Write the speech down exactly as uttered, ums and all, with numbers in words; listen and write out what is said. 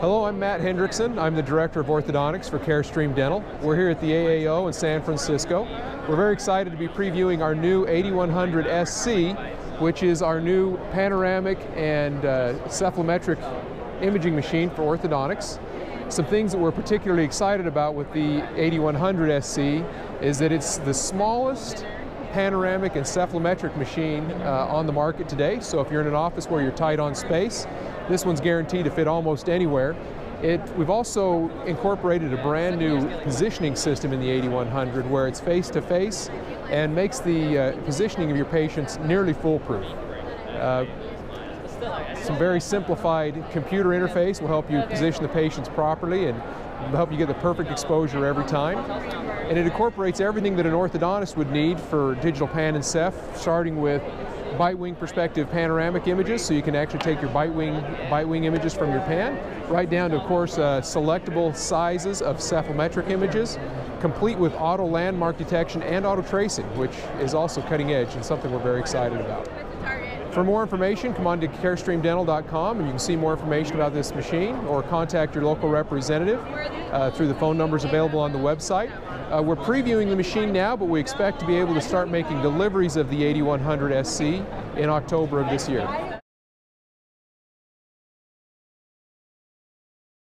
Hello, I'm Matt Hendrickson. I'm the Director of Orthodontics for CareStream Dental. We're here at the A A O in San Francisco. We're very excited to be previewing our new eighty-one hundred S C, which is our new panoramic and uh, cephalometric imaging machine for orthodontics. Some things that we're particularly excited about with the eighty-one hundred S C is that it's the smallest panoramic and cephalometric machine uh, on the market today. So if you're in an office where you're tight on space, this one's guaranteed to fit almost anywhere. It, we've also incorporated a brand new positioning system in the eighty-one hundred where it's face-to-face and makes the uh, positioning of your patients nearly foolproof. Uh, Some very simplified computer interface will help you position the patients properly and help you get the perfect exposure every time. And it incorporates everything that an orthodontist would need for digital pan and ceph, starting with bite wing perspective panoramic images, so you can actually take your bite wing, bite wing images from your pan, right down to, of course, uh, selectable sizes of cephalometric images, complete with auto landmark detection and auto tracing, which is also cutting edge and something we're very excited about. For more information, come on to carestream dental dot com and you can see more information about this machine, or contact your local representative uh, through the phone numbers available on the website. Uh, we're previewing the machine now, but we expect to be able to start making deliveries of the eighty-one hundred S C in October of this year.